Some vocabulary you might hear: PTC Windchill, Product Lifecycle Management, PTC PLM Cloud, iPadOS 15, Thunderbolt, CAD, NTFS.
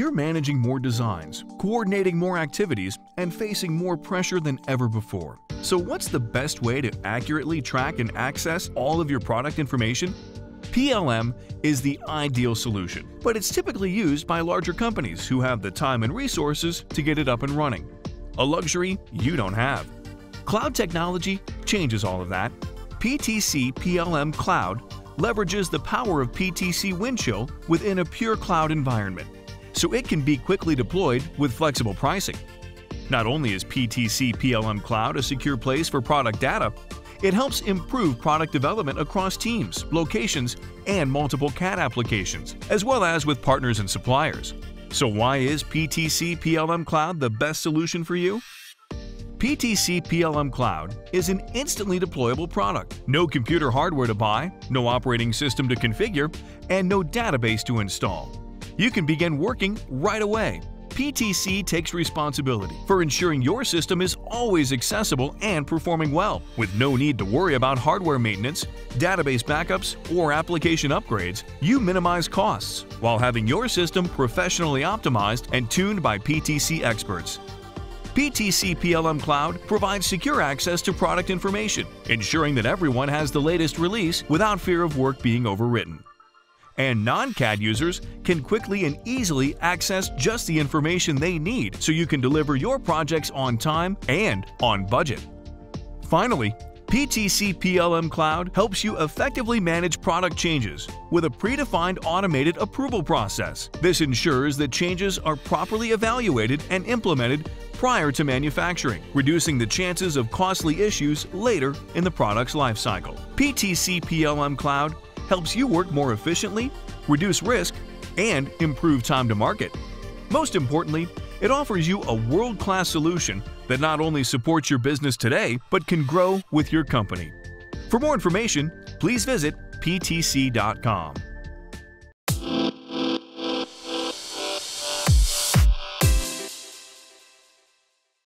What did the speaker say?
you're managing more designs, coordinating more activities, and facing more pressure than ever before. So what's the best way to accurately track and access all of your product information? PLM is the ideal solution, but it's typically used by larger companies who have the time and resources to get it up and running. A luxury you don't have. Cloud technology changes all of that. PTC PLM Cloud leverages the power of PTC Windchill within a pure cloud environment, so it can be quickly deployed with flexible pricing. Not only is PTC PLM Cloud a secure place for product data, it helps improve product development across teams, locations, and multiple CAD applications, as well as with partners and suppliers. So why is PTC PLM Cloud the best solution for you? PTC PLM Cloud is an instantly deployable product. No computer hardware to buy, no operating system to configure, and no database to install. You can begin working right away. PTC takes responsibility for ensuring your system is always accessible and performing well, with no need to worry about hardware maintenance, database backups, or application upgrades. You minimize costs while having your system professionally optimized and tuned by PTC experts. PTC PLM Cloud provides secure access to product information, ensuring that everyone has the latest release without fear of work being overwritten. And non-CAD users can quickly and easily access just the information they need, so you can deliver your projects on time and on budget. Finally, PTC PLM Cloud helps you effectively manage product changes with a predefined automated approval process. This ensures that changes are properly evaluated and implemented prior to manufacturing, reducing the chances of costly issues later in the product's lifecycle. PTC PLM Cloud helps you work more efficiently, reduce risk, and improve time to market. Most importantly, it offers you a world-class solution that not only supports your business today, but can grow with your company. For more information, please visit ptc.com.